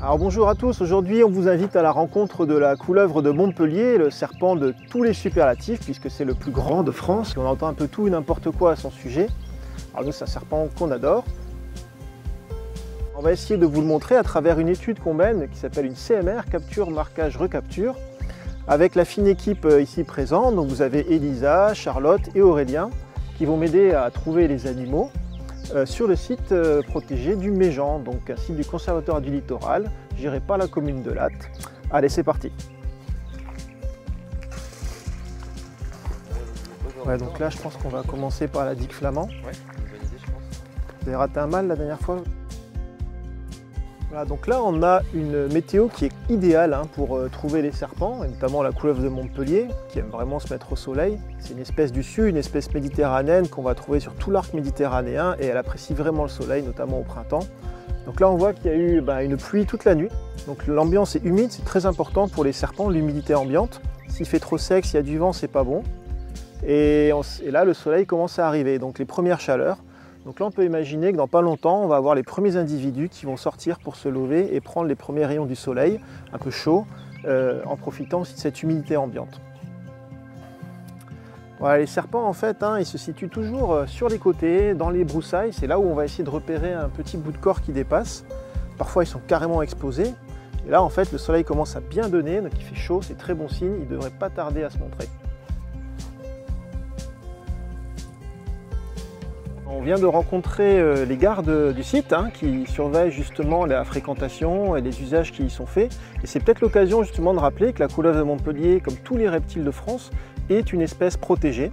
Alors bonjour à tous, aujourd'hui on vous invite à la rencontre de la couleuvre de Montpellier, le serpent de tous les superlatifs puisque c'est le plus grand de France. On entend un peu tout et n'importe quoi à son sujet. Alors nous c'est un serpent qu'on adore. On va essayer de vous le montrer à travers une étude qu'on mène qui s'appelle une CMR, Capture, Marquage, Recapture, avec la fine équipe ici présente. Donc vous avez Elisa, Charlotte et Aurélien qui vont m'aider à trouver les animaux. Sur le site protégé du Méjean, donc un site du Conservatoire du Littoral, géré par la commune de Latte. Allez, c'est parti. Ouais, donc là, je pense qu'on va commencer par la digue flamand. Ouais, une bonne idée, je pense. Vous avez raté un mâle la dernière fois. Voilà, donc là, on a une météo qui est idéale hein, pour trouver les serpents, et notamment la couleuvre de Montpellier, qui aime vraiment se mettre au soleil. C'est une espèce du sud, une espèce méditerranéenne qu'on va trouver sur tout l'arc méditerranéen, et elle apprécie vraiment le soleil, notamment au printemps. Donc là, on voit qu'il y a eu une pluie toute la nuit. Donc l'ambiance est humide, c'est très important pour les serpents, l'humidité ambiante. S'il fait trop sec, s'il y a du vent, c'est pas bon. Et là, le soleil commence à arriver, donc les premières chaleurs. Donc là, on peut imaginer que dans pas longtemps, on va avoir les premiers individus qui vont sortir pour se lever et prendre les premiers rayons du soleil, un peu chaud, en profitant aussi de cette humidité ambiante. Voilà, les serpents, en fait, hein, ils se situent toujours sur les côtés, dans les broussailles. C'est là où on va essayer de repérer un petit bout de corps qui dépasse. Parfois, ils sont carrément exposés. Et là, en fait, le soleil commence à bien donner, donc il fait chaud, c'est très bon signe, il ne devrait pas tarder à se montrer. On vient de rencontrer les gardes du site hein, qui surveillent justement la fréquentation et les usages qui y sont faits. Et c'est peut-être l'occasion justement de rappeler que la couleuvre de Montpellier, comme tous les reptiles de France, est une espèce protégée.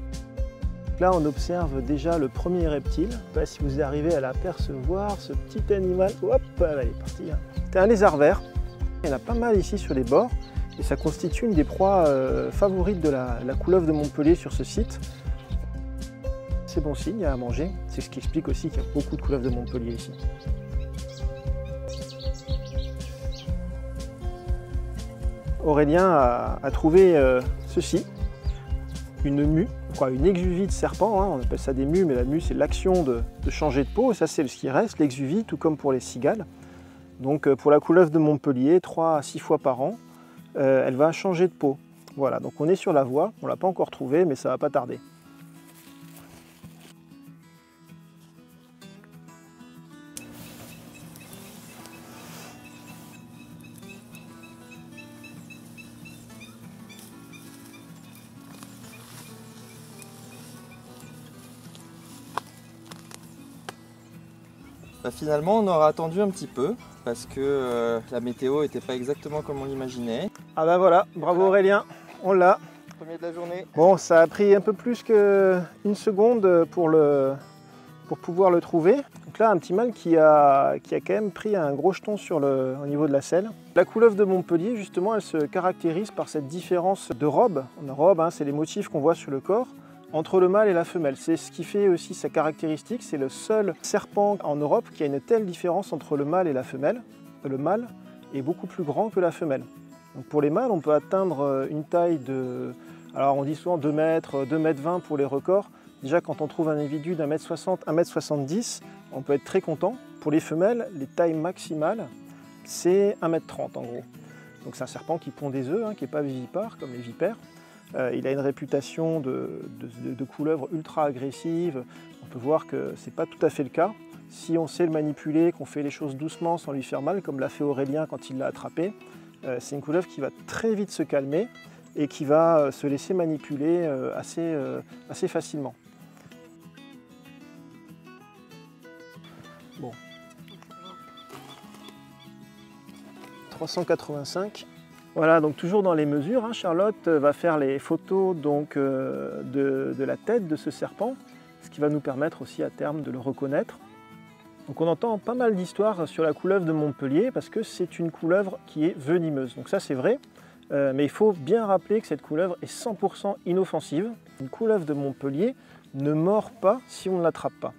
Là, on observe déjà le premier reptile. Je ne sais pas si vous arrivez à l'apercevoir, ce petit animal. Hop, là, il est parti. Hein. C'est un lézard vert. Il y en a pas mal ici sur les bords. Et ça constitue une des proies favorites de la couleuvre de Montpellier sur ce site. C'est bon signe, il y a à manger. C'est ce qui explique aussi qu'il y a beaucoup de couleuvres de Montpellier ici. Aurélien a trouvé ceci, une mue, quoi, une exuvie de serpent. Hein, on appelle ça des mues, mais la mue c'est l'action de changer de peau. Et ça c'est ce qui reste, l'exuvie, tout comme pour les cigales. Donc pour la couleuvre de Montpellier, 3 à 6 fois par an, elle va changer de peau. Voilà, donc on est sur la voie. On l'a pas encore trouvée, mais ça va pas tarder. Bah finalement, on aura attendu un petit peu parce que la météo n'était pas exactement comme on l'imaginait. Ah bah voilà, bravo Aurélien, on l'a. Premier de la journée. Bon, ça a pris un peu plus qu'une seconde pour pouvoir le trouver. Donc là, un petit mâle qui a quand même pris un gros jeton au niveau de la selle. La couleuvre de Montpellier, justement, elle se caractérise par cette différence de robe. La robe, hein, c'est les motifs qu'on voit sur le corps. Entre le mâle et la femelle. C'est ce qui fait aussi sa caractéristique, c'est le seul serpent en Europe qui a une telle différence entre le mâle et la femelle. Le mâle est beaucoup plus grand que la femelle. Donc pour les mâles, on peut atteindre une taille de... Alors on dit souvent 2 mètres, 2 mètres 20 pour les records. Déjà quand on trouve un individu d'un mètre 60, 1 mètre 70, on peut être très content. Pour les femelles, les tailles maximales, c'est 1 mètre 30 en gros. Donc c'est un serpent qui pond des œufs, hein, qui n'est pas vivipare comme les vipères. Il a une réputation de couleuvre ultra agressive. On peut voir que ce n'est pas tout à fait le cas. Si on sait le manipuler, qu'on fait les choses doucement sans lui faire mal, comme l'a fait Aurélien quand il l'a attrapé, c'est une couleuvre qui va très vite se calmer et qui va se laisser manipuler assez facilement. Bon. 385. Voilà, donc toujours dans les mesures, hein, Charlotte va faire les photos donc, de la tête de ce serpent, ce qui va nous permettre aussi à terme de le reconnaître. Donc on entend pas mal d'histoires sur la couleuvre de Montpellier parce que c'est une couleuvre qui est venimeuse. Donc ça c'est vrai, mais il faut bien rappeler que cette couleuvre est 100% inoffensive. Une couleuvre de Montpellier ne mord pas si on ne l'attrape pas.